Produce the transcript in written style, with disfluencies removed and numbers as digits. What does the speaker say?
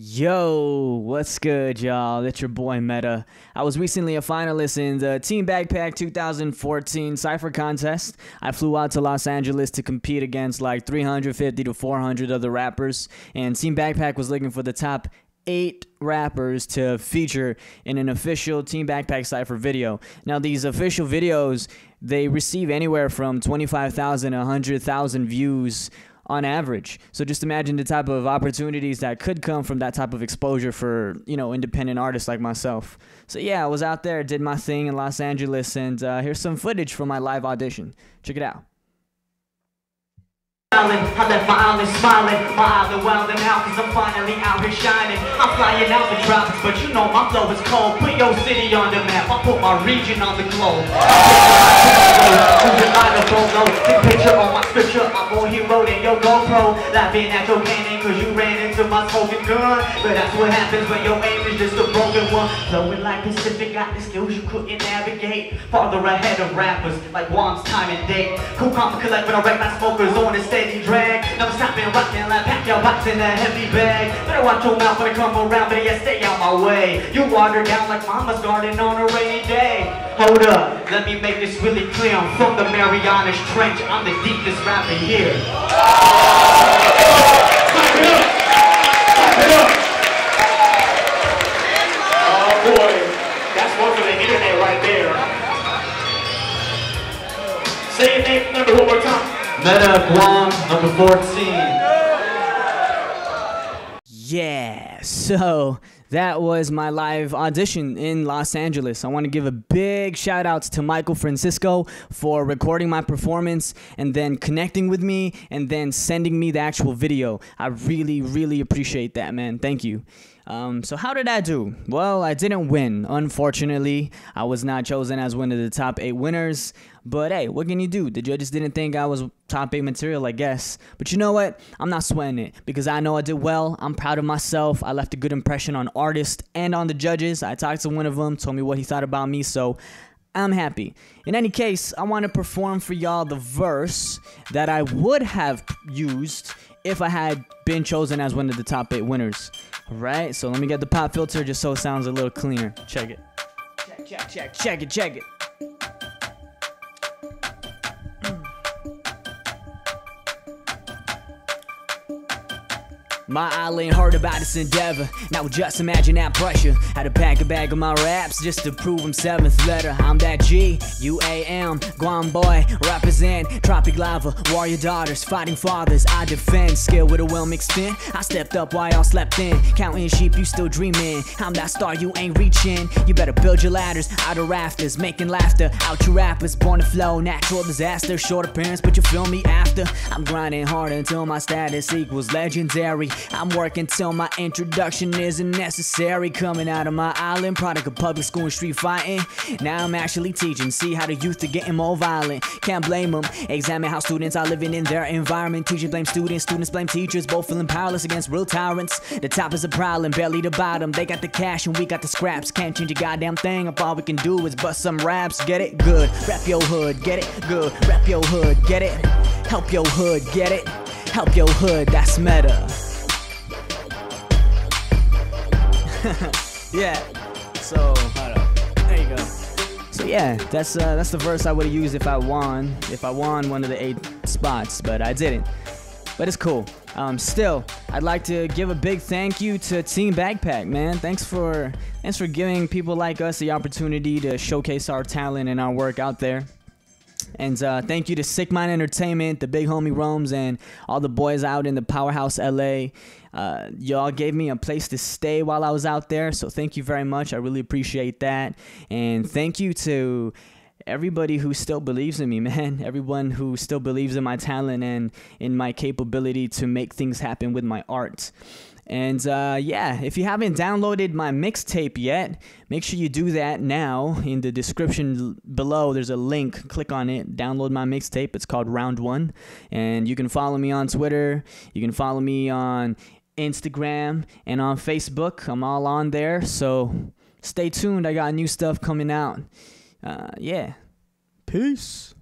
Yo, what's good, y'all? It's your boy Meta. I was recently a finalist in the Team Backpack 2014 Cypher Contest. I flew out to Los Angeles to compete against like 350 to 400 other rappers, and Team Backpack was looking for the top 8 rappers to feature in an official Team Backpack Cypher video. Now, these official videos, they receive anywhere from 25,000 to 100,000 views on average. So just imagine the type of opportunities that could come from that type of exposure for, you know, independent artists like myself. So yeah, I was out there, did my thing in Los Angeles, and here's some footage from my live audition. Check it out. I left my island smiling, my island wildin' out, cause I'm finally out here shining. I'm flying out the tropics, but you know my flow is cold. Put your city on the map, I put my region on the globe. Picture on my scripture, I'm on hero than your GoPro. Laughing at your cannon, cause you ran into my smoking gun. But that's what happens when your aim is just a broken one. Flowing like Pacific, got the skills you couldn't navigate. Farther ahead of rappers, like Roms, time and date. Cool calm, collect when I wreck my smokers on the stage. Drag, no stopping, rocking like pack your box in a heavy bag. Better watch your mouth when I come around, but yeah, stay out my way. You water down like mama's garden on a rainy day. Hold up, let me make this really clear. I'm from the Marianas Trench, I'm the deepest rapper here. Oh boy, that's one for the internet right there. Say your name number one more time. Meta Guam, number 14. Yeah, so that was my live audition in Los Angeles. I want to give a big shout out to Michael Francisco for recording my performance and then connecting with me and then sending me the actual video. I really, really appreciate that, man. Thank you. So how did I do? Well, I didn't win. Unfortunately, I was not chosen as one of the top 8 winners. But hey, what can you do? The judges didn't think I was top 8 material, I guess. But you know what? I'm not sweating it because I know I did well. I'm proud of myself. I left a good impression on artists and on the judges. I talked to one of them, told me what he thought about me, so I'm happy. In any case, I want to perform for y'all the verse that I would have used if I had been chosen as one of the top 8 winners. Alright, so let me get the pop filter just so it sounds a little cleaner. Check it. Check it. My island heard about this endeavor. Now just imagine that pressure. Had to pack a bag of my raps just to prove I'm 7th letter. I'm that G, U-A-M, Guam boy, represent. Tropic lava, warrior daughters, fighting fathers. I defend, skill with a well-extent. I stepped up while y'all slept in. Counting sheep, you still dreaming. I'm that star, you ain't reaching. You better build your ladders, out of rafters. Making laughter, out your rappers. Born to flow, natural disaster. Short appearance, but you feel me after. I'm grinding hard until my status equals legendary. I'm working till my introduction isn't necessary. Coming out of my island, product of public school and street fighting. Now I'm actually teaching, see how the youth are getting more violent. Can't blame them, examine how students are living in their environment. Teachers blame students, students blame teachers. Both feeling powerless against real tyrants. The top is a problem, barely the bottom. They got the cash and we got the scraps. Can't change a goddamn thing if all we can do is bust some raps. Get it? Good. Rap your hood, get it? Good. Rap your hood, get it? Help your hood, get it? Help your hood, that's Meta. Yeah, so hold up. There you go. So yeah, that's the verse I would have used if I won one of the 8 spots, but I didn't. But it's cool. Still, I'd like to give a big thank you to Team Backpack, man. Thanks for giving people like us the opportunity to showcase our talent and our work out there. And thank you to Sick Mind Entertainment, the big homie Roms, and all the boys out in the powerhouse LA. Y'all gave me a place to stay while I was out there, so thank you very much. I really appreciate that. And thank you to everybody who still believes in me, man. Everyone who still believes in my talent and in my capability to make things happen with my art. And yeah, if you haven't downloaded my mixtape yet, make sure you do that now. In the description below, there's a link. Click on it, download my mixtape. It's called Round One. And you can follow me on Twitter. You can follow me on Instagram and on Facebook. I'm all on there. So stay tuned. I got new stuff coming out. Yeah. Peace.